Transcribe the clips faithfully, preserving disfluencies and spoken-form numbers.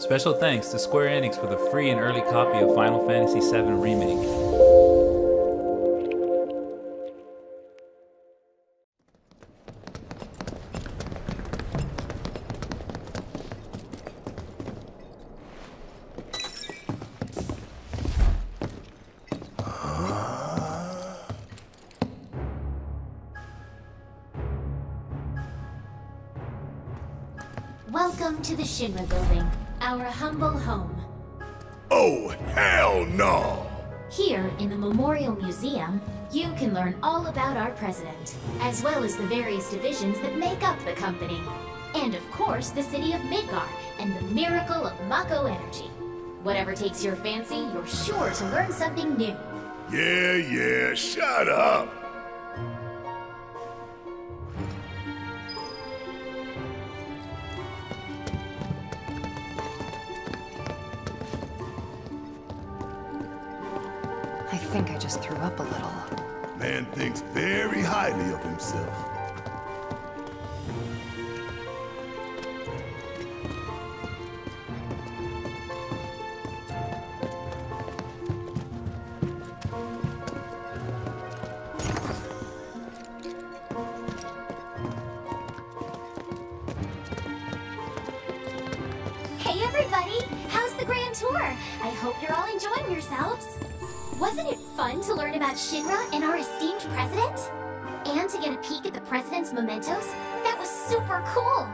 Special thanks to Square Enix for the free and early copy of Final Fantasy seven Remake. Welcome to the Shinra building, our humble home. Oh, hell no! Here, in the Memorial Museum, you can learn all about our president, as well as the various divisions that make up the company. And of course, the city of Midgar, and the miracle of Mako energy. Whatever takes your fancy, you're sure to learn something new. Yeah, yeah, shut up! I think I just threw up a little. Man thinks very highly of himself. Hey everybody! How's the grand tour? I hope you're all enjoying yourselves. Wasn't it fun to learn about Shinra and our esteemed president? And to get a peek at the president's mementos? That was super cool!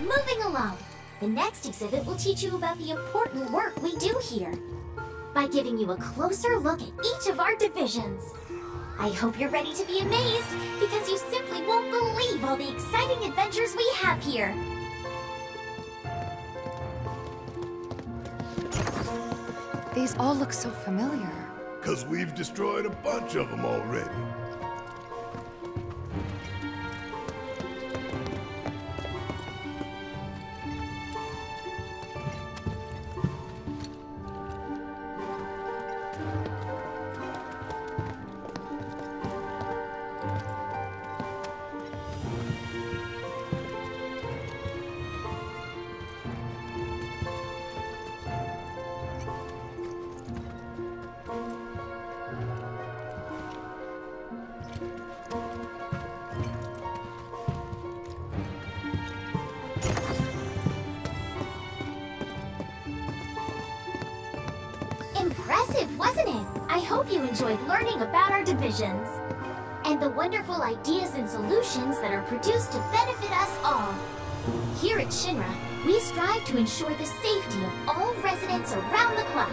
Moving along, the next exhibit will teach you about the important work we do here by giving you a closer look at each of our divisions. I hope you're ready to be amazed because you simply won't believe all the exciting adventures we have here. These all look so familiar. 'Cause we've destroyed a bunch of them already. Impressive, wasn't it? I hope you enjoyed learning about our divisions and the wonderful ideas and solutions that are produced to benefit us all. Here at Shinra, we strive to ensure the safety of all residents around the clock.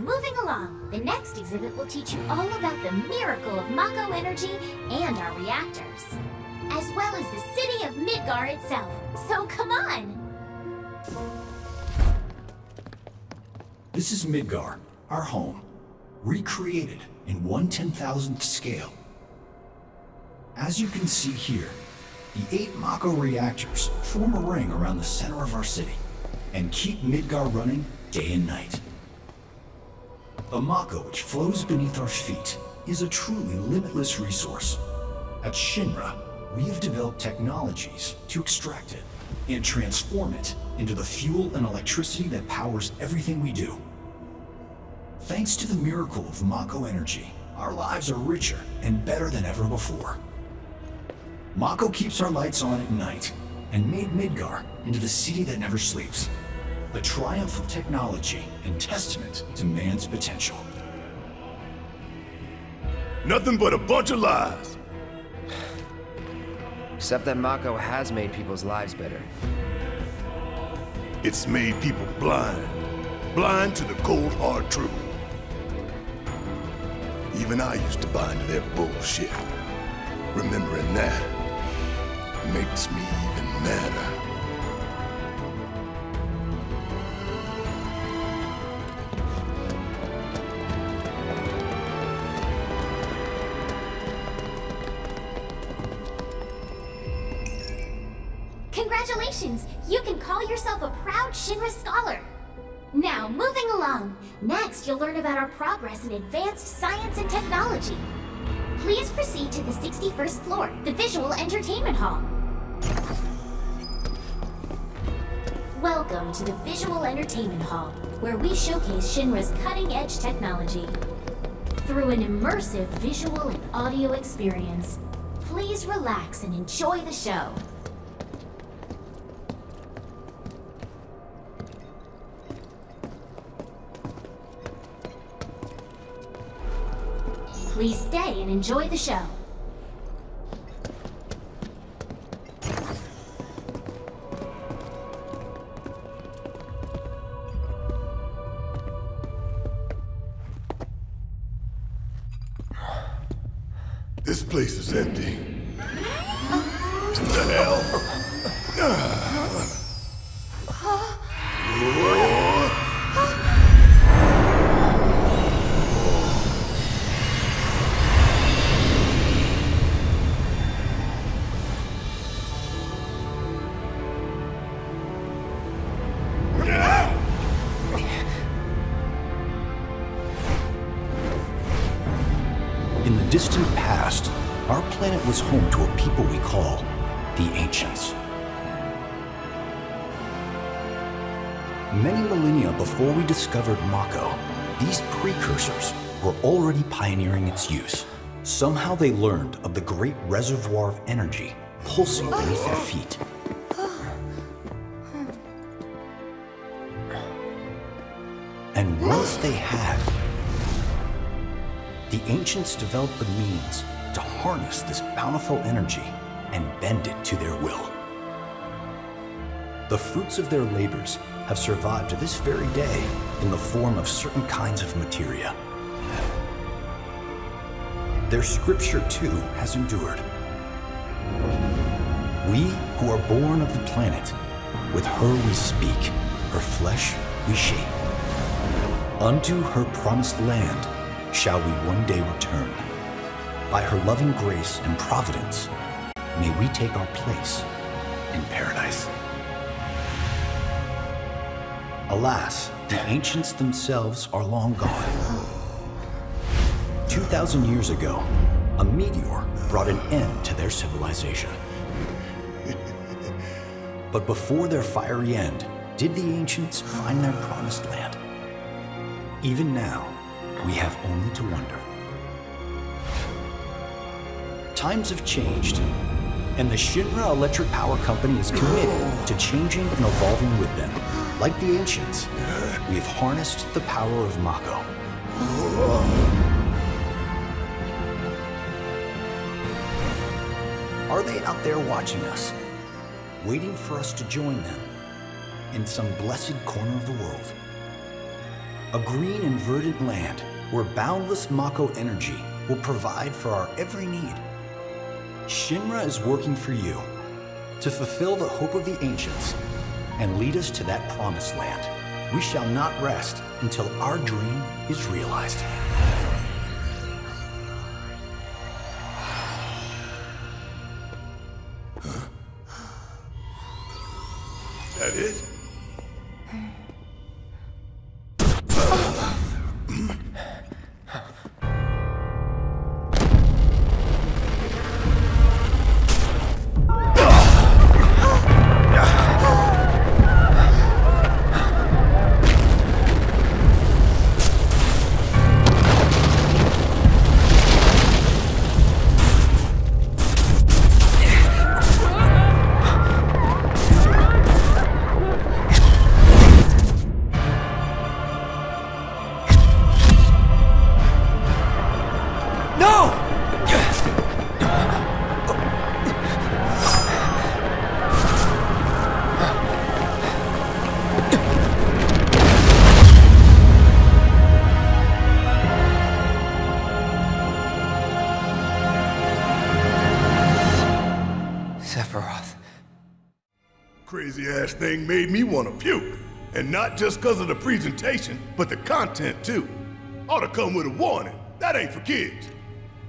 Moving along, the next exhibit will teach you all about the miracle of Mako energy and our reactors, as well as the city of Midgar itself. So come on! This is Midgar, our home, recreated in one ten thousandth scale. As you can see here, the eight Mako reactors form a ring around the center of our city and keep Midgar running day and night. The Mako which flows beneath our feet is a truly limitless resource. At Shinra, we have developed technologies to extract it and transform it into the fuel and electricity that powers everything we do. Thanks to the miracle of Mako energy, our lives are richer and better than ever before. Mako keeps our lights on at night and made Midgar into the city that never sleeps. A triumph of technology and testament to man's potential. Nothing but a bunch of lies! Except that Mako has made people's lives better. It's made people blind. Blind to the cold, hard truth. Even I used to buy into their bullshit. Remembering that makes me even madder. Congratulations! You can call yourself a proud Shinra scholar! Now, moving along! Next, you'll learn about our progress in advanced science and technology. Please proceed to the sixty-first floor, the Visual Entertainment Hall. Welcome to the Visual Entertainment Hall, where we showcase Shinra's cutting-edge technology. Through an immersive visual and audio experience, please relax and enjoy the show. Please stay and enjoy the show. This place is empty. To the hell. Distant past, our planet was home to a people we call the Ancients. Many millennia before we discovered Mako, these precursors were already pioneering its use. Somehow they learned of the great reservoir of energy pulsing beneath their feet. And once they had, the Ancients developed the means to harness this bountiful energy and bend it to their will. The fruits of their labors have survived to this very day in the form of certain kinds of materia. Their scripture, too, has endured. We who are born of the planet, with her we speak, her flesh we shape. Unto her promised land shall we one day return. By her loving grace and providence, may we take our place in paradise. Alas, the Ancients themselves are long gone. two thousand years ago, a meteor brought an end to their civilization. But before their fiery end, did the Ancients find their promised land? Even now, we have only to wonder. Times have changed, and the Shinra Electric Power Company is committed to changing and evolving with them. Like the Ancients, we have harnessed the power of Mako. Are they out there watching us, waiting for us to join them in some blessed corner of the world? A green and verdant land where boundless Mako energy will provide for our every need. Shinra is working for you to fulfill the hope of the Ancients and lead us to that promised land. We shall not rest until our dream is realized. Huh? That it? Sephiroth. Crazy ass thing made me want to puke. And not just because of the presentation, but the content too. Ought to come with a warning. That ain't for kids.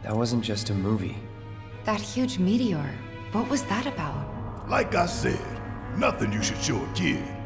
That wasn't just a movie. That huge meteor, what was that about? Like I said, nothing you should show a kid.